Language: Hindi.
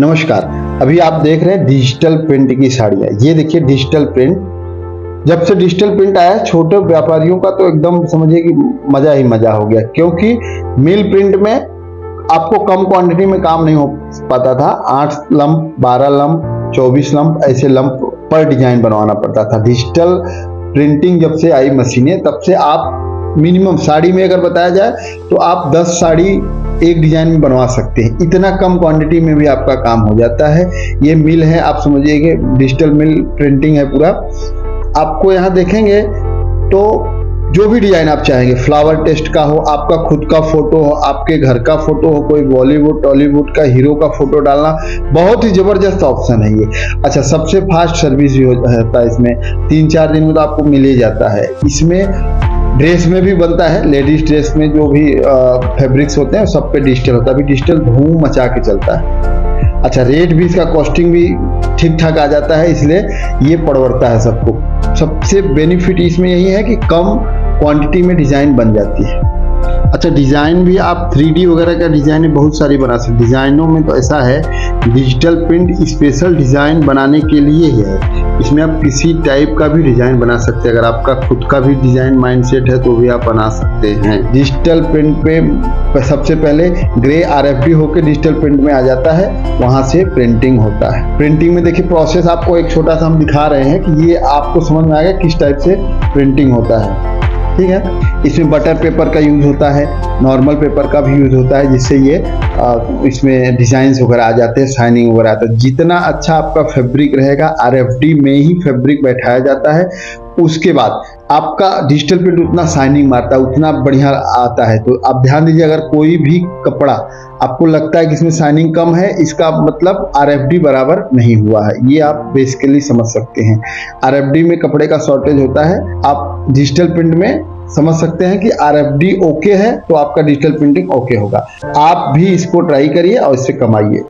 नमस्कार, अभी आप देख रहे हैं डिजिटल प्रिंट की साड़ियाँ। ये देखिए डिजिटल प्रिंट। जब से डिजिटल प्रिंट आया छोटे व्यापारियों का तो एकदम समझिए कि मजा ही मजा हो गया, क्योंकि मिल प्रिंट में आपको कम क्वांटिटी में काम नहीं हो पाता था। 8 लंप, 12 लंप, 24 लंप ऐसे लंप पर डिजाइन बनवाना पड़ता था। डिजिटल प्रिंटिंग जब से आई मशीनें, तब से आप मिनिमम साड़ी में अगर बताया जाए तो आप 10 साड़ी एक डिजाइन में बनवा सकते हैं। इतना कम क्वांटिटी में भी आपका काम हो जाता है। ये मिल है, आप समझिए कि डिजिटल मिल प्रिंटिंग है पूरा। आपको यहाँ देखेंगे तो जो भी डिजाइन आप चाहेंगे, फ्लावर टेस्ट का हो, आपका खुद का फोटो हो, आपके घर का फोटो हो, कोई बॉलीवुड टॉलीवुड का हीरो का फोटो डालना, बहुत ही जबरदस्त ऑप्शन है ये। अच्छा, सबसे फास्ट सर्विस भी होता है इसमें, 3-4 दिन में तो आपको मिल ही जाता है। इसमें ड्रेस में भी बनता है, लेडीज ड्रेस में जो भी फैब्रिक्स होते हैं सब पे डिजिटल होता है। अभी डिजिटल धूम मचा के चलता है। अच्छा, रेट भी इसका कॉस्टिंग भी ठीक ठाक आ जाता है, इसलिए ये पड़वरता है सबको। सबसे बेनिफिट इसमें यही है कि कम क्वांटिटी में डिज़ाइन बन जाती है। अच्छा, डिज़ाइन भी आप 3D वगैरह का डिज़ाइन बहुत सारी बना सकते। डिज़ाइनों में तो ऐसा है, डिजिटल प्रिंट स्पेशल डिज़ाइन बनाने के लिए है। इसमें आप किसी टाइप का भी डिज़ाइन बना सकते हैं। अगर आपका खुद का भी डिज़ाइन माइंडसेट है तो भी आप बना सकते हैं। डिजिटल प्रिंट पे सबसे पहले ग्रे RFB होकर डिजिटल प्रिंट में आ जाता है, वहाँ से प्रिंटिंग होता है। प्रिंटिंग में देखिए प्रोसेस आपको एक छोटा सा हम दिखा रहे हैं कि ये आपको समझ में आएगा किस टाइप से प्रिंटिंग होता है, ठीक है। इसमें बटर पेपर का यूज़ होता है, नॉर्मल पेपर का भी यूज़ होता है, जिससे ये इसमें डिज़ाइंस वगैरह आ जाते हैं, शाइनिंग वगैरह आता है। जितना अच्छा आपका फैब्रिक रहेगा, RFD में ही फैब्रिक बैठाया जाता है, उसके बाद आपका डिजिटल प्रिंट उतना शाइनिंग मारता है, उतना बढ़िया आता है। तो आप ध्यान दीजिए, अगर कोई भी कपड़ा आपको लगता है कि इसमें शाइनिंग कम है, इसका मतलब RFD बराबर नहीं हुआ है। ये आप बेसिकली समझ सकते हैं। RFD में कपड़े का शॉर्टेज होता है, आप डिजिटल प्रिंट में समझ सकते हैं कि RFD ओके है तो आपका डिजिटल प्रिंटिंग ओके होगा। आप भी इसको ट्राई करिए और इससे कमाइए।